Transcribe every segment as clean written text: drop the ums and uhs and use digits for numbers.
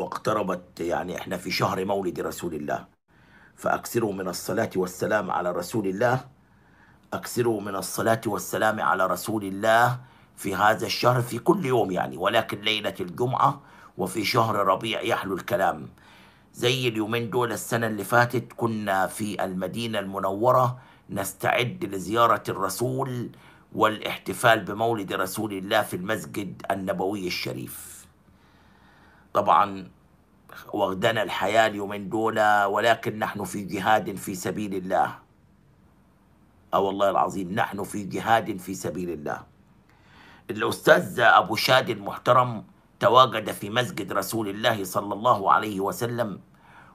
واقتربت، يعني احنا في شهر مولد رسول الله، فأكثروا من الصلاة والسلام على رسول الله، أكثروا من الصلاة والسلام على رسول الله في هذا الشهر في كل يوم يعني، ولكن ليلة الجمعة وفي شهر ربيع يحلو الكلام. زي اليومين دول السنة اللي فاتت كنا في المدينة المنورة نستعد لزيارة الرسول والاحتفال بمولد رسول الله في المسجد النبوي الشريف. طبعا واخدنا الحياة اليومين دول، ولكن نحن في جهاد في سبيل الله. والله العظيم نحن في جهاد في سبيل الله. الأستاذ أبو شادي المحترم تواجد في مسجد رسول الله صلى الله عليه وسلم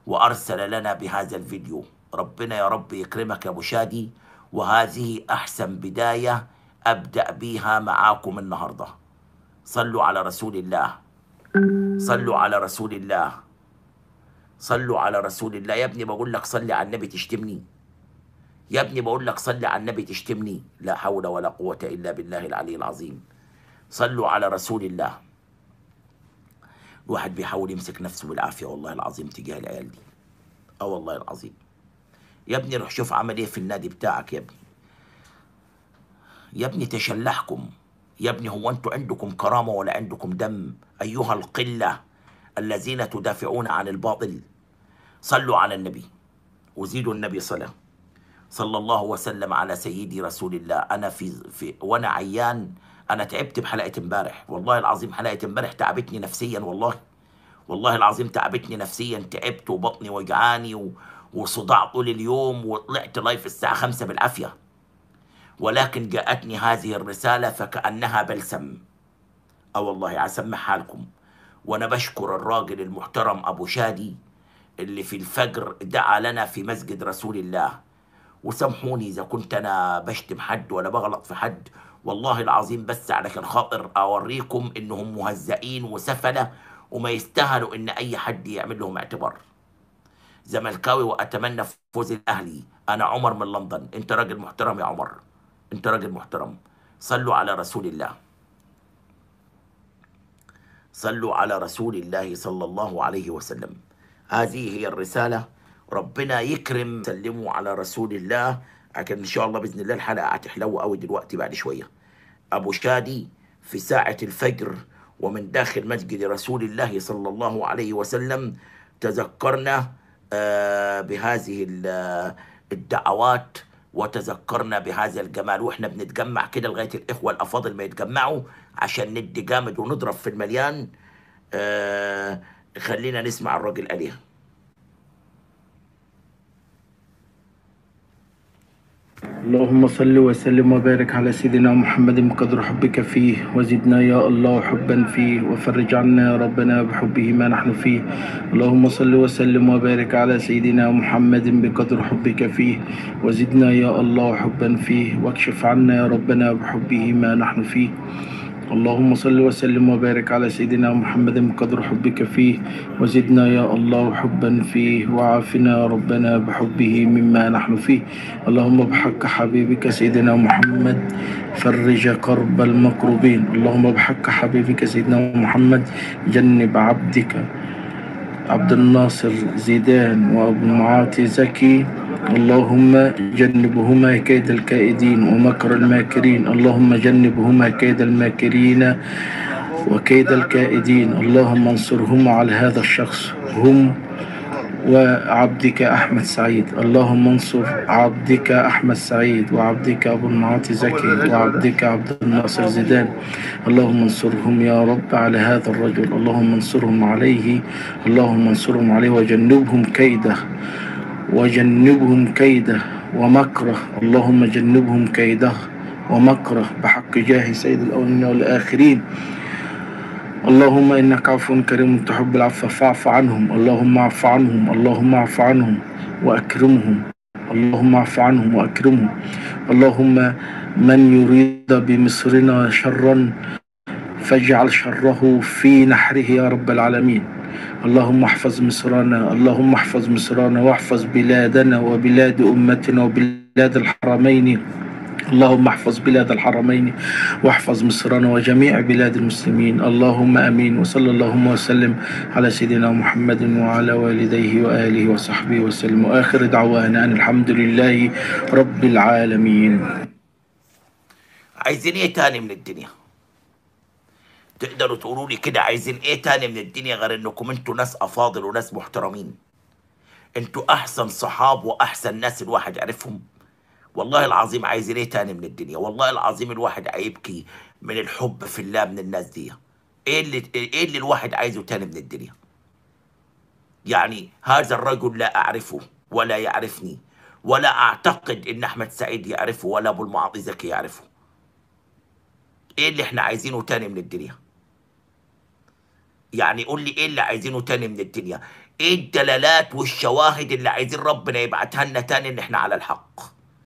وأرسل لنا بهذا الفيديو. ربنا يا رب يكرمك يا أبو شادي، وهذه أحسن بداية أبدأ بيها معاكم النهاردة. صلوا على رسول الله، صلوا على رسول الله، صلوا على رسول الله. يا ابني بقول لك صلي على النبي تشتمني، يا ابني بقول لك صلي على النبي تشتمني. لا حول ولا قوة إلا بالله العلي العظيم. صلوا على رسول الله. الواحد بيحاول يمسك نفسه بالعافية والله العظيم تجاه العيال دي. والله العظيم. يا ابني روح شوف عمل ايه في النادي بتاعك يا ابني. يا ابني تشلحكم. يا ابني هو انتوا عندكم كرامة ولا عندكم دم أيها القلة الذين تدافعون عن الباطل؟ صلوا على النبي وزيدوا النبي صلاة. صلى الله وسلم على سيدي رسول الله. أنا في وأنا عيان، أنا تعبت بحلقة امبارح والله العظيم. حلقة امبارح تعبتني نفسيا والله، والله العظيم تعبتني نفسيا. تعبت وبطني وجعاني وصداع طول اليوم، وطلعت لايف الساعة 5 بالعافية، ولكن جاءتني هذه الرسالة فكأنها بلسم. والله هسمح حالكم. وأنا بشكر الراجل المحترم أبو شادي اللي في الفجر دعا لنا في مسجد رسول الله. وسامحوني إذا كنت أنا بشتم حد ولا بغلط في حد والله العظيم، بس علشان خاطر أوريكم إنهم مهزئين وسفلة وما يستاهلوا إن أي حد يعمل لهم اعتبار. زملكاوي وأتمنى فوز الأهلي. أنا عمر من لندن. أنت راجل محترم يا عمر، أنت راجل محترم. صلوا على رسول الله، صلوا على رسول الله صلى الله عليه وسلم. هذه هي الرسالة. ربنا يكرم. سلموا على رسول الله. لكن إن شاء الله بإذن الله الحلقة هتحلو قوي دلوقتي بعد شوية. أبو شادي في ساعة الفجر ومن داخل مسجد رسول الله صلى الله عليه وسلم تذكرنا بهذه الدعوات وتذكرنا بهذا الجمال. وإحنا بنتجمع كده لغاية الإخوة الأفاضل ما يتجمعوا عشان ندي جامد ونضرب في المليان. خلينا نسمع الراجل عليها. اللهم صل وسلم وبارك على سيدنا محمد قدر حبك فيه، وزدنا يا الله حبا فيه، وفرج عنا يا ربنا بحبه ما نحن فيه. اللهم صل وسلم وبارك على سيدنا محمد بقدر حبك فيه، وزدنا يا الله حبا فيه، واكشف عنا يا ربنا بحبه ما نحن فيه. اللهم صل وسلم وبارك على سيدنا محمد قدر حبك فيه، وزدنا يا الله حبا فيه، وعافنا يا ربنا بحبه مما نحن فيه. اللهم بحق حبيبك سيدنا محمد فرج كرب المكروبين. اللهم بحق حبيبك سيدنا محمد جنب عبدك عبد الناصر زيدان وأبو المعاطي زكي، اللهم جنبهما كيد الكائدين ومكر الماكرين. اللهم جنبهما كيد الماكرين وكيد الكائدين. اللهم انصرهما على هذا الشخص هم وعبدك أحمد سعيد. اللهم انصر عبدك أحمد سعيد وعبدك أبو المعاطي زكي وعبدك عبد الناصر زيدان. اللهم انصرهم يا رب على هذا الرجل. اللهم انصرهم عليه، اللهم انصرهم عليه، وجنبهم كيده، وجنبهم كيده ومكره. اللهم جنبهم كيده ومكره بحق جاه سيد الأولين والآخرين. اللهم إنك عفو كريم تحب العفو فاعف عنهم. اللهم اعف عنهم، اللهم اعف عنهم وأكرمهم، اللهم اعف عنهم وأكرمهم. اللهم من يريد بمصرنا شرا فاجعل شره في نحره يا رب العالمين. اللهم احفظ مصرنا، اللهم احفظ مصرنا، واحفظ بلادنا وبلاد أمتنا وبلاد الحرمين اللهم احفظ بلاد الحرمين واحفظ مصرنا وجميع بلاد المسلمين، اللهم امين. وصلى اللهم وسلم على سيدنا محمد وعلى والديه واله وصحبه وسلم، واخر دعوانا ان الحمد لله رب العالمين. عايزين ايه تاني من الدنيا؟ تقدروا تقولوا لي كده عايزين ايه تاني من الدنيا غير انكم انتوا ناس افاضل وناس محترمين؟ انتوا احسن صحاب واحسن ناس الواحد عرفهم. والله العظيم عايزين ايه تاني من الدنيا؟ والله العظيم الواحد هيبكي من الحب في الله من الناس دي. ايه اللي الواحد عايزه تاني من الدنيا؟ يعني هذا الرجل لا اعرفه ولا يعرفني، ولا اعتقد ان احمد سعيد يعرفه ولا ابو المعاطي زكي يعرفه. ايه اللي احنا عايزينه تاني من الدنيا؟ يعني قول لي ايه اللي عايزينه تاني من الدنيا؟ ايه الدلالات والشواهد اللي عايزين ربنا يبعتها لنا تاني ان احنا على الحق؟